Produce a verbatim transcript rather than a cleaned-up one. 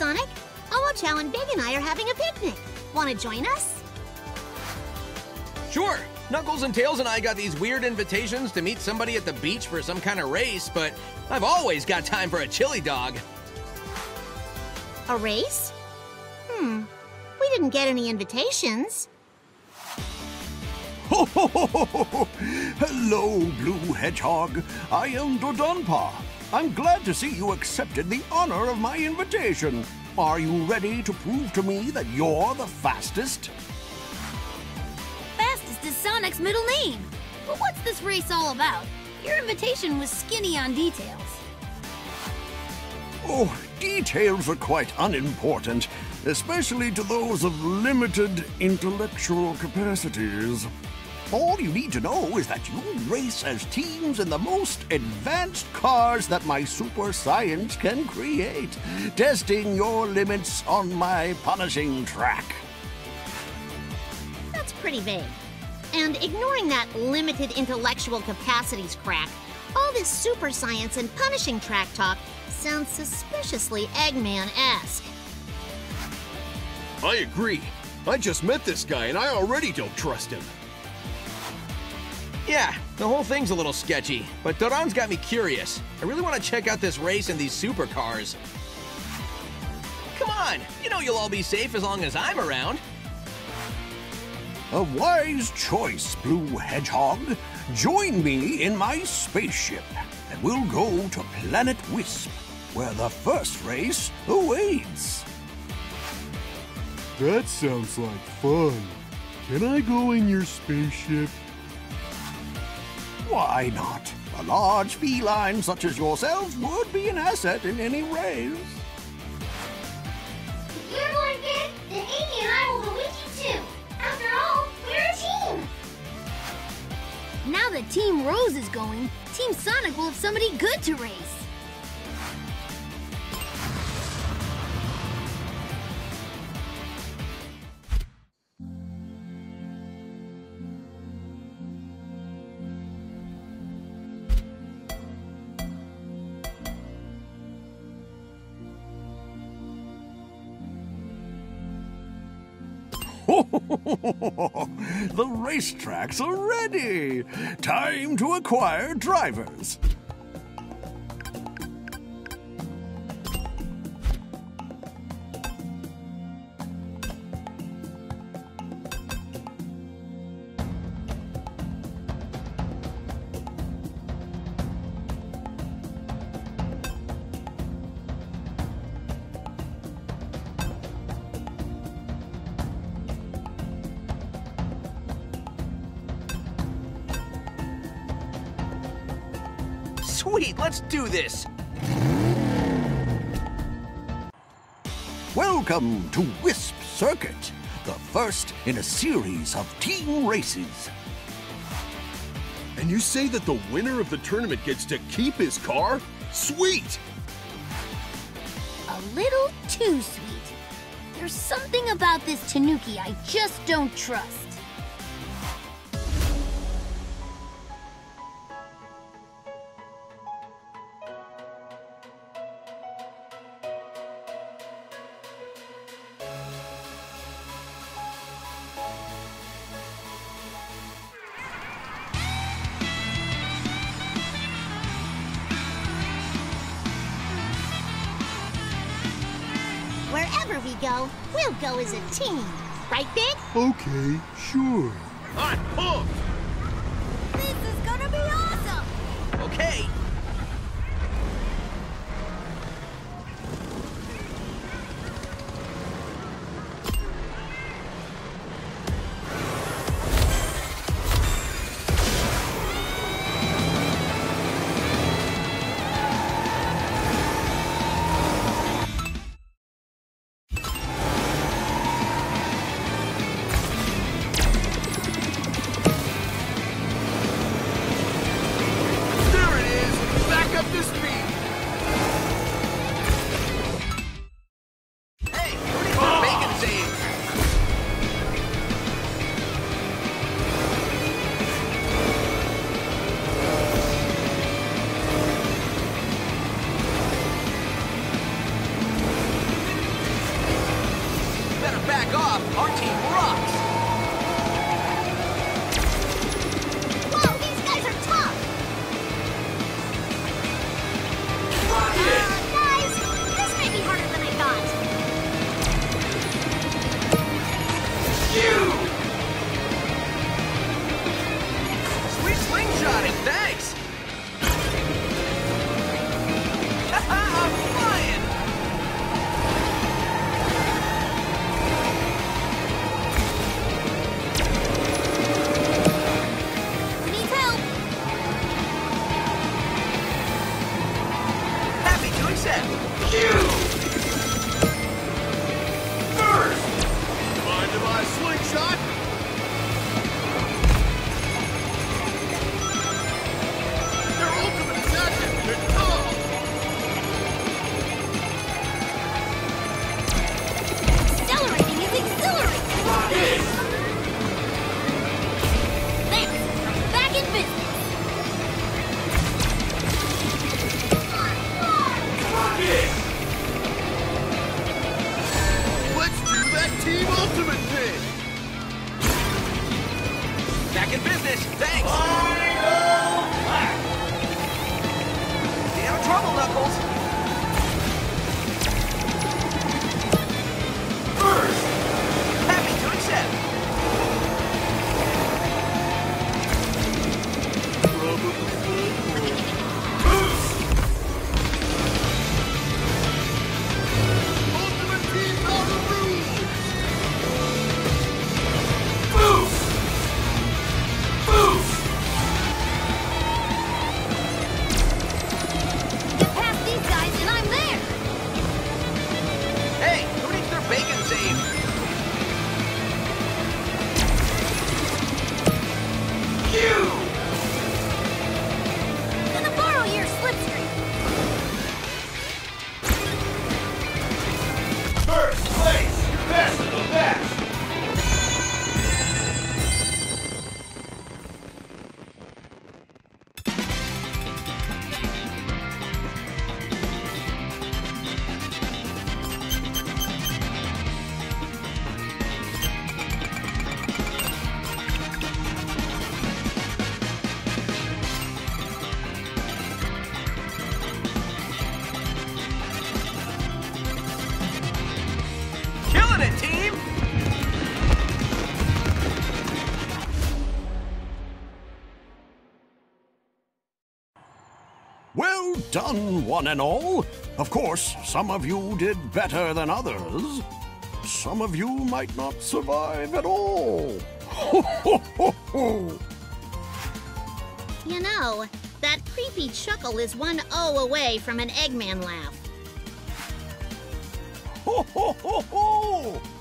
Sonic. Owo-Chow and Big and I are having a picnic. Want to join us? Sure. Knuckles and Tails and I got these weird invitations to meet somebody at the beach for some kind of race, but I've always got time for a chili dog. A race? Hmm. We didn't get any invitations. Ho, ho, ho, ho, ho. Hello, Blue Hedgehog. I am Dodonpa. I'm glad to see you accepted the honor of my invitation. Are you ready to prove to me that you're the fastest? Fastest is Sonic's middle name. But what's this race all about? Your invitation was skinny on details. Oh, details are quite unimportant, especially to those of limited intellectual capacities. All you need to know is that you race as teams in the most advanced cars that my super science can create, testing your limits on my punishing track. That's pretty vague. And ignoring that limited intellectual capacities crack, all this super science and punishing track talk sounds suspiciously Eggman-esque. I agree. I just met this guy and I already don't trust him. Yeah, the whole thing's a little sketchy, but Dodon's got me curious. I really want to check out this race and these supercars. Come on, you know you'll all be safe as long as I'm around. A wise choice, Blue Hedgehog. Join me in my spaceship, and we'll go to Planet Wisp, where the first race awaits. That sounds like fun. Can I go in your spaceship? Why not? A large feline such as yourselves would be an asset in any race. If you're going fifth, then Amy and I will go with you too. After all, we're a team. Now that Team Rose is going, Team Sonic will have somebody good to race. The racetracks are ready. Time to acquire drivers. Sweet, let's do this! Welcome to Wisp Circuit, the first in a series of team races. And you say that the winner of the tournament gets to keep his car? Sweet! A little too sweet. There's something about this Tanuki I just don't trust. Wherever we go, we'll go as a team. Right, Big? Okay, sure. I'm pumped! This is gonna be awesome! Okay. There it is! set, shoot! First! Mind if I slingshot? Their ultimate is active! They're tough! Accelerating is exhilarating! Rocket! There! I'm back in business! Let's do that Team Ultimate thing! Back in business, thanks! Final black! Stay out of trouble, Knuckles! First! Happy to accept! Probably full. Done, one and all. Of course, some of you did better than others. Some of you might not survive at all. Ho, ho, ho, ho. You know, that creepy chuckle is one O away from an Eggman laugh. Ho, ho, ho, ho.